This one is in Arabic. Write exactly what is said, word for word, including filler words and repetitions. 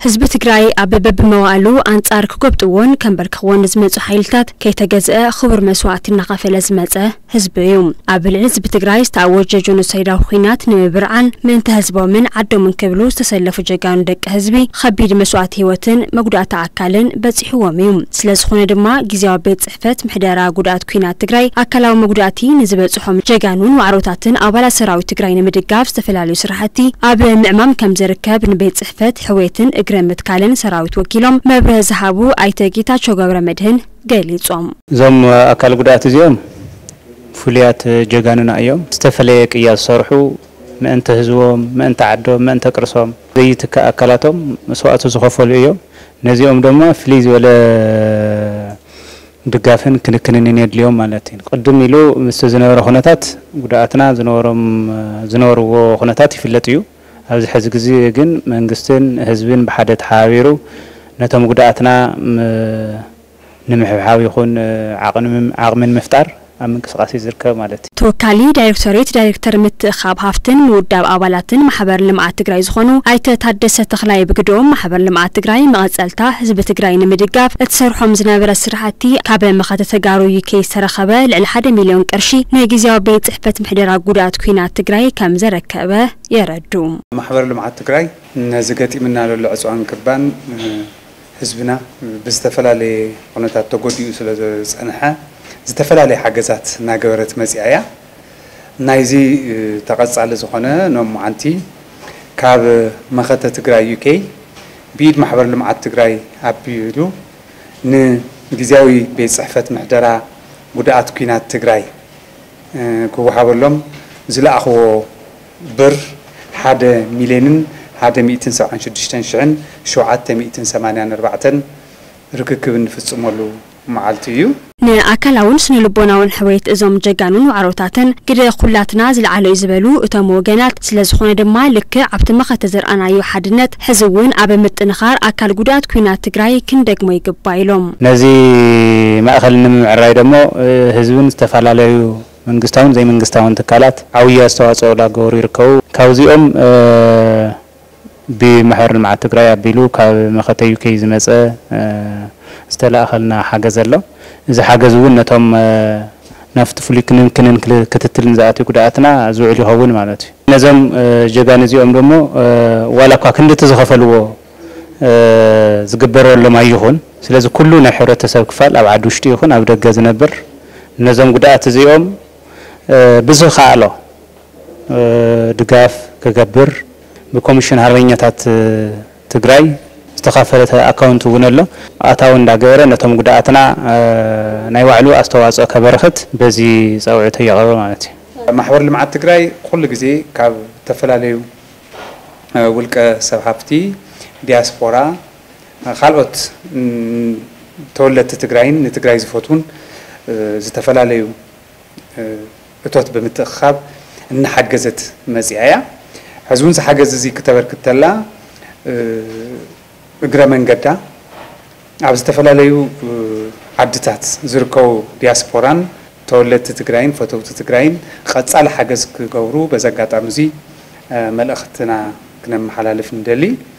حزب تجري أبب بموالو أن تأرك جبتون كم بركوان لزمته حيلتات كي تجزء خبر مسوات النقف لزمته حزب يوم قبل حزب تجري استعوج جنسيرة وخينات نمبرعن من تحزب من عدو من كبلوس تسلف جان دك حزبي خبير مسوات هوتن مجرد عكالن بس حواميهم سلس خن دما جزء بيت حفت محدرة جرات خينات تجري أكلوا مجراتي نزبت صحم جانون وعروتاتن أول سراو تجري نمدقاف استفلالي سرحتي قبل معمم كم زركاب نبيت حفت حويتن كرمت كالن سراوت وكيلهم ما برزحابو أيتاجيتا شجرة مدهن قليل صام. زم أكل قدرات اليوم فليات جعاننا اليوم استفليك يا صرحو ما أنت هزوم ما أنت عدوم ما أنت كرسام زيت كأكلاتهم مسوات زخفوا اليوم نزيهم دما فليز ولا دقافن كن كنني اليوم مالتين قدمي له مستزنور خناتات قدراتنا زنورم زنور وخناتات في اللتيو. هذا حزب جزء من قسطن حزبين بحدة حاويرو نتهم قدراتنا نمحي حاوي يكون عقم عقم المفتر أمن قصقاسي زركة مالتي. توكالي دايركتوريت دايركتور مت خاب هافتن موداب أولاتن محبر لمع تجري زخنو عيت تحدث تخلي بقدوم محبر لمع تجري ما أزلته حزب تجري نمدقاف اتسرحهم زنابر السرحتي قبل ما خدت تجارو يكي سرخبة لعل حدا مليون كرشي نجزيا بيت حبت محدرة جودات كينات تجري كم زركة يردوم. محبر لمع تجري نزقتي منها للعزوان كربان حزبنا باستفلا لقناة التجودي وسلا زنحة. زتفلالي حاجزات ناجورت مزيعيا نايزي تقص على زخنة نوم عنتي كاب مخطة تجري يوكي بيد محبر لمع تجري أبيلو ن جزاوي بصحفة محدرة قدرات كينات تجري كوا حبرلهم زلا أخو بر حدا ميلين حدا ميتين سبعين شدشتين شعن شو عدت ميتين ثمانين أربعتين رككبن في الصمولو معالتيو. نأكلون سنلبونون حويت إزم جانون وعروتاتن كده خلاتنا زل على إزبلو أتمو جنات سلزخون دماء لك عبد مختزر أنا يحدنت حزون أبى متنخار أكل جودات كينات تجري كندق ما يقبايلهم. نزي ما أخلنا من الرأي دمو حزون استفعل عليه من قستون زي من قستون تكالات عوية استواص ولا جورير كو كوزيهم بمحور مع تجري بلو كمختيو كيز مسأ. استلا أخلنا حاجز له إذا حاجزوا لنا تم نفط فليك نمكن كتتلن زعاتي قدراتنا زوجي هون معناته نزم جبان زي أمرمو ولا كأكند تزخفلوا زجبروا ولا ما يهون سلذ كلنا حرة سكفال أو عدوشتي يهون أو دجاز نبر نزم قدرات زي أم بزخ على دقاف كجبر بكمشن هرينية تات تجري استخافلت أكاونت ونلا أتاون دعيرة نتهم قد أتنا نيوعلو أستواز أكبرخت بزي سويته يغرو معناته. محور اللي مع التجري كل جزء كاب تفلاليو ولك سبحبتي دياسبورا خلوت تولت التجرين التجري زفتون زتفلاليو بتوت بمتخاب إن حجزت مزيعة حزون سحجز زي كتبر كتلا اجرامن قدا عبستفلا ليو عدتات زركو دياسبوران تولت تجرين فتو تجرين خدت على حاجز كجورو بزقات عمزي ملأختنا كنا محلالف ندلي.